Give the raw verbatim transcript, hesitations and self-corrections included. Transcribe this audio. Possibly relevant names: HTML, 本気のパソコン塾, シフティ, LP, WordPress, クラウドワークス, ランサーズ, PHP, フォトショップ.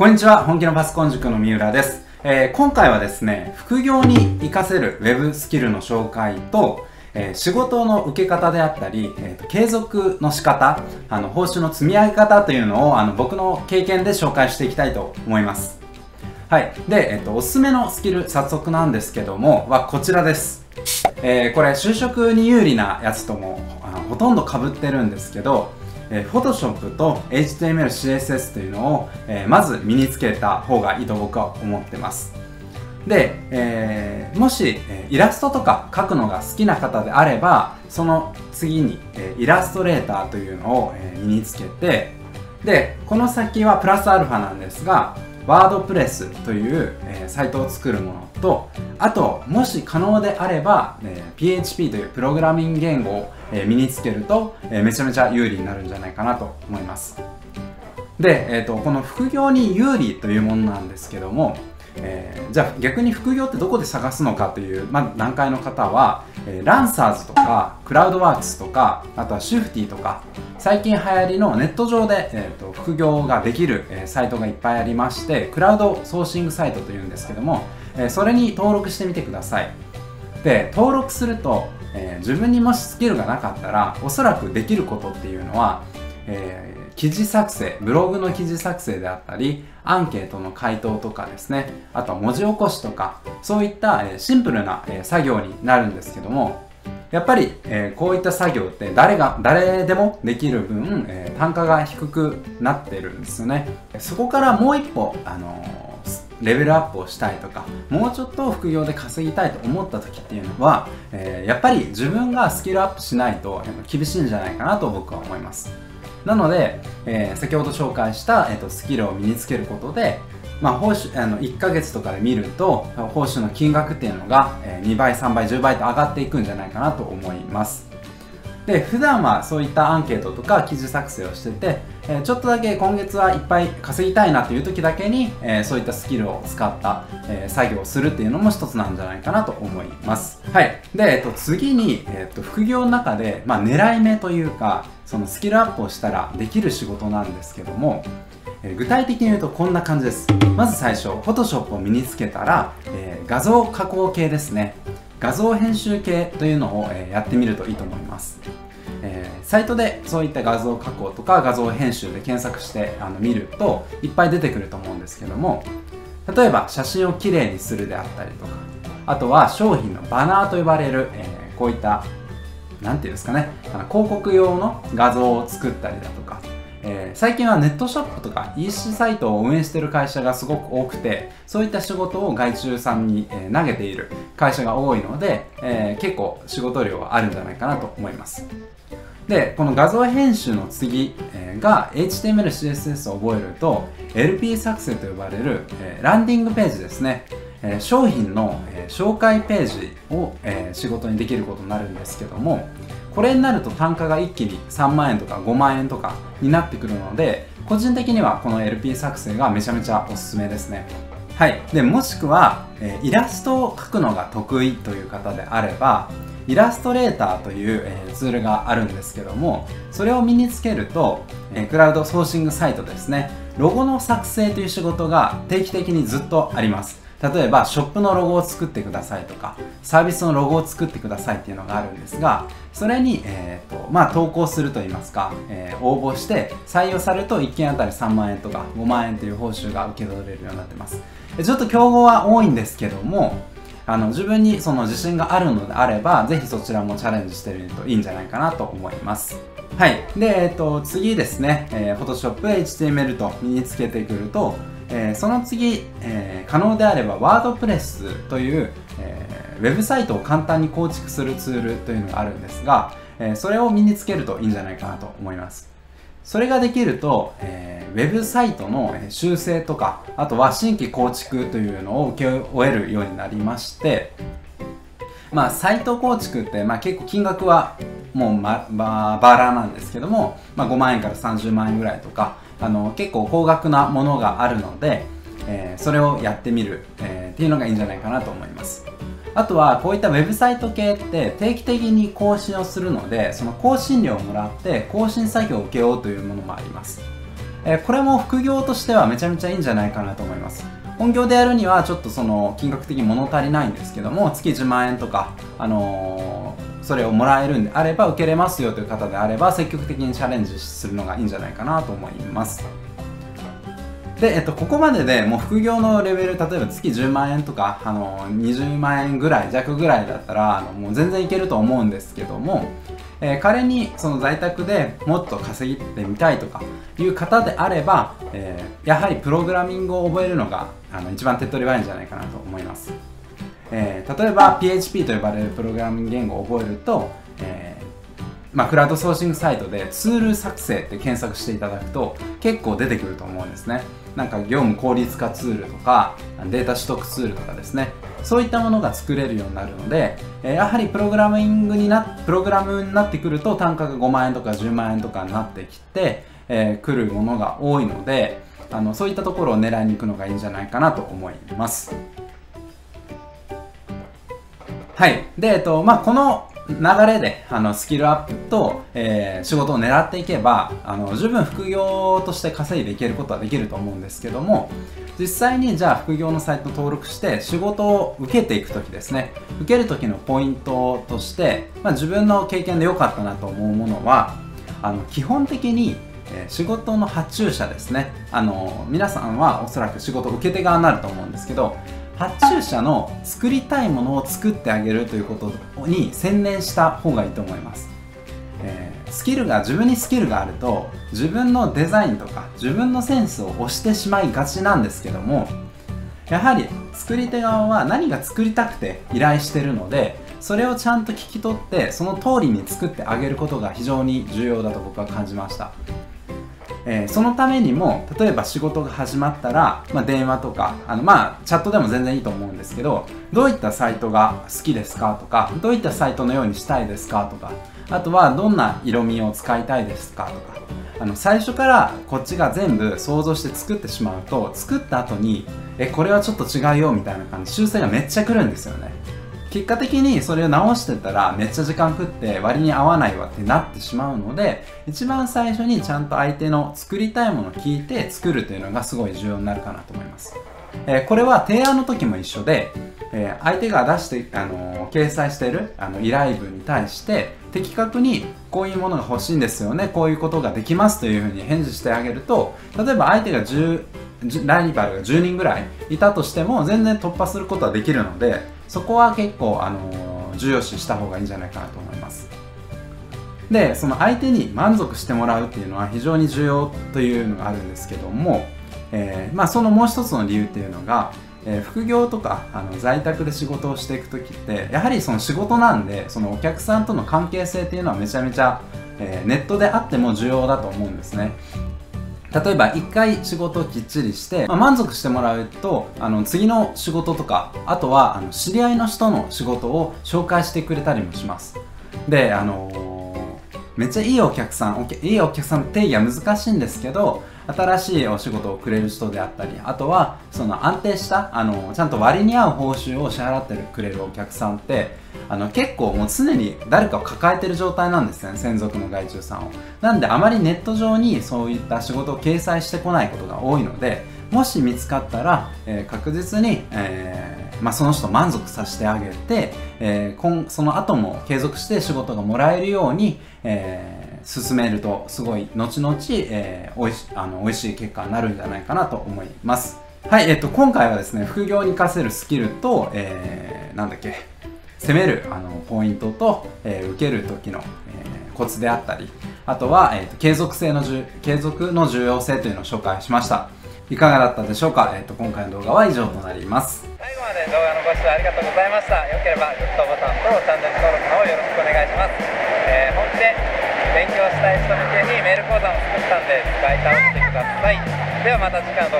こんにちは、本気のパソコン塾の三浦です。えー、今回はですね、副業に活かせるウェブスキルの紹介と、えー、仕事の受け方であったり、えーと、継続の仕方、あの、報酬の積み上げ方というのを、あの、僕の経験で紹介していきたいと思います。はい。で、えっと、おすすめのスキル、早速なんですけども、はこちらです。えー、これ、就職に有利なやつとも、あの、ほとんど被ってるんですけど、えー、Photoshop と エイチティーエムエル、シーエスエス というのを、えー、まず身につけた方がいいと僕は思ってます。で、えー、もし、えー、イラストとか描くのが好きな方であれば、その次に、えー、イラストレーターというのを、えー、身につけて、で、この先はプラスアルファなんですが、WordPress という、えー、サイトを作るものと、あと、もし可能であれば、えー、ピーエイチピー というプログラミング言語を、えー、身につけると、えー、めちゃめちゃ有利になるんじゃないかなと思います。で、えーと、この副業に有利というものなんですけども、えー、じゃあ逆に副業ってどこで探すのかという、まあ、段階の方は、えー、ランサーズとかクラウドワークスとか、あとはシフティとか、最近流行りのネット上で、えー、と副業ができる、えー、サイトがいっぱいありまして、クラウドソーシングサイトというんですけども、えー、それに登録してみてください。で、登録すると、えー、自分にもしスキルがなかったら、おそらくできることっていうのは、えー記事作成、ブログの記事作成であったり、アンケートの回答とかですね、あとは文字起こしとか、そういったシンプルな作業になるんですけども、やっぱりこういった作業って誰が、誰でもできる分、単価が低くなってるんですよね。そこからもう一歩、あの、レベルアップをしたいとか、もうちょっと副業で稼ぎたいと思った時っていうのは、やっぱり自分がスキルアップしないと厳しいんじゃないかなと僕は思います。なので、えー、先ほど紹介した、えー、とスキルを身につけることで、まあ、報酬あのいっかげつとかで見ると報酬の金額っていうのが、えー、にばい、さんばい、じゅうばいと上がっていくんじゃないかなと思います。で、普段はそういったアンケートとか記事作成をしてて、えー、ちょっとだけ今月はいっぱい稼ぎたいなという時だけに、えー、そういったスキルを使った、えー、作業をするっていうのも一つなんじゃないかなと思います。はい。で、えっと、次に、えっと、副業の中で、まあ、狙い目というか、そのスキルアップをしたらできる仕事なんですけども、えー、具体的に言うとこんな感じです。まず最初、Photoshop を身につけたら、えー、画像加工系ですね。画像編集系というのをやってみるといいと思います。えー、サイトでそういった画像加工とか画像編集で検索してあの見るといっぱい出てくると思うんですけども、例えば写真をきれいにするであったりとか、あとは商品のバナーと呼ばれる、えー、こういった何て言うんですかね、あの広告用の画像を作ったりだとか、えー、最近はネットショップとか イーシー サイトを運営している会社がすごく多くて、そういった仕事を外注さんに、えー、投げている会社が多いので、えー、結構仕事量はあるんじゃないかなと思います。で、この画像編集の次、えー、が エイチティーエムエル、シーエスエス を覚えると エルピー 作成と呼ばれる、えー、ランディングページですね。えー、商品の、えー、紹介ページを、えー、仕事にできることになるんですけども、これになると単価が一気にさんまんえんとかごまんえんとかになってくるので、個人的にはこの エルピー 作成がめちゃめちゃおすすめですね。はい。で、もしくは、えー、イラストを描くのが得意という方であれば、イラストレーターという、えー、ツールがあるんですけども、それを身につけると、えー、クラウドソーシングサイトですね、ロゴの作成という仕事が定期的にずっとあります。例えば、ショップのロゴを作ってくださいとか、サービスのロゴを作ってくださいっていうのがあるんですが、それに、えーと、まあ、投稿するといいますか、えー、応募して採用されるといっけんあたりさんまんえんとかごまんえんという報酬が受け取れるようになってます。ちょっと競合は多いんですけども、あの、自分にその自信があるのであれば、ぜひそちらもチャレンジしてみるといいんじゃないかなと思います。はい。で、えっと、次ですね、えー、Photoshop、エイチティーエムエル と身につけてくると、えー、その次、えー、可能であればワードプレスという、えー、ウェブサイトを簡単に構築するツールというのがあるんですが、えー、それを身につけるといいんじゃないかなと思います。それができると、えー、ウェブサイトの修正とか、あとは新規構築というのを請け負えるようになりまして、まあ、サイト構築って、まあ、結構金額はもう、ま、ばらなんですけども、まあ、ごまんえんからさんじゅうまんえんぐらいとか、あの結構高額なものがあるので、えー、それをやってみる、えー、っていうのがいいんじゃないかなと思います。あとはこういったウェブサイト系って定期的に更新をするので、その更新料をもらって更新作業を請け負うというものもあります。えー、これも副業としてはめちゃめちゃいいんじゃないかなと思います。本業でやるにはちょっとその金額的に物足りないんですけども、月じゅうまんえんとか、あのー、それをもらえるんであれば受けれますよという方であれば積極的にチャレンジするのがいいんじゃないかなと思います。で、えっと、ここまででもう副業のレベル、例えば月じゅうまんえんとか、あのにじゅうまんえんぐらい弱ぐらいだったらあのもう全然いけると思うんですけども、えー、仮にその在宅でもっと稼ぎてみたいとかいう方であれば、えー、やはりプログラミングを覚えるのがあの一番手っ取り早いんじゃないかなと思います。えー、例えば ピーエイチピー と呼ばれるプログラミング言語を覚えると、えーまあ、クラウドソーシングサイトでツール作成って検索していただくと結構出てくると思うんですね。なんか業務効率化ツールとかデータ取得ツールとかですね、そういったものが作れるようになるので、やはりプログラミングになプログラムになってくると単価がごまんえんとかじゅうまんえんとかになってきてく、えー、るものが多いので、あのそういったところを狙いに行くのがいいんじゃないかなと思います。はい。で、えっとまあ、この流れであのスキルアップと、えー、仕事を狙っていけばあの十分副業として稼いでいけることはできると思うんですけども、実際にじゃあ副業のサイト登録して仕事を受けていく時ですね、受ける時のポイントとして、まあ、自分の経験で良かったなと思うものは、あの基本的に仕事の発注者ですね、あの皆さんはおそらく仕事を受け手側になると思うんですけど、発注者の作りたいものを作ってあげるということに専念した方がいいと思います。えー、スキルが自分にスキルがあると自分のデザインとか自分のセンスを押してしまいがちなんですけども、やはり作り手側は何が作りたくて依頼してるので、それをちゃんと聞き取ってその通りに作ってあげることが非常に重要だと僕は感じました。えー、そのためにも例えば仕事が始まったら、まあ、電話とかあの、まあ、チャットでも全然いいと思うんですけど、どういったサイトが好きですかとか、どういったサイトのようにしたいですかとか、あとはどんな色味を使いたいですかとか、あの最初からこっちが全部想像して作ってしまうと、作った後にえこれはちょっと違うよみたいな感じ、修正がめっちゃくるんですよね。結果的にそれを直してたらめっちゃ時間食って割に合わないわってなってしまうので、一番最初にちゃんと相手の作りたいものを聞いて作るというのがすごい重要になるかなと思います。えー、これは提案の時も一緒で、えー、相手が出して、あのー、掲載しているあの依頼文に対して的確にこういうものが欲しいんですよね、こういうことができますというふうに返事してあげると、例えば相手がじゅう、ライバルがじゅうにんぐらいいたとしても全然突破することはできるので、そこは結構、あのー、重要視した方がいいんじゃないかなと思います。で、その相手に満足してもらうっていうのは非常に重要というのがあるんですけども、えーまあ、そのもう一つの理由っていうのが、えー、副業とかあの在宅で仕事をしていく時ってやはりその仕事なんで、そのお客さんとの関係性っていうのはめちゃめちゃ、えー、ネットであっても重要だと思うんですね。例えば一回仕事をきっちりして、まあ、満足してもらうとあの次の仕事とか、あとはあの知り合いの人の仕事を紹介してくれたりもします。で、あのー、めっちゃいいお客さんいいお客さんの定義は難しいんですけど、新しいお仕事をくれる人であったり、あとはその安定したあのちゃんと割に合う報酬を支払ってくれるお客さんってあの結構もう常に誰かを抱えてる状態なんですね、専属の外注さんを。なんであまりネット上にそういった仕事を掲載してこないことが多いので、もし見つかったら、えー、確実に、えーまあ、その人を満足させてあげて、えー、その後も継続して仕事がもらえるように、えー、進めるとすごい後々、えー、おいし、あの、おいしい結果になるんじゃないかなと思います。はい、えっと今回はですね、副業に活かせるスキルと、えー、なんだっけ攻めるあのポイントと、えー、受ける時の、えー、コツであったり、あとは、えー、と継続性の継続の重要性というのを紹介しました。いかがだったでしょうか。えー、と今回の動画は以上となります。最後まで動画のご視聴ありがとうございました。よければグッドボタンとチャンネル登録の方よろしくお願いします。えー、本日で勉強したい人向けにメール講座を作ったんで、使い倒してください。ではまた次回の動画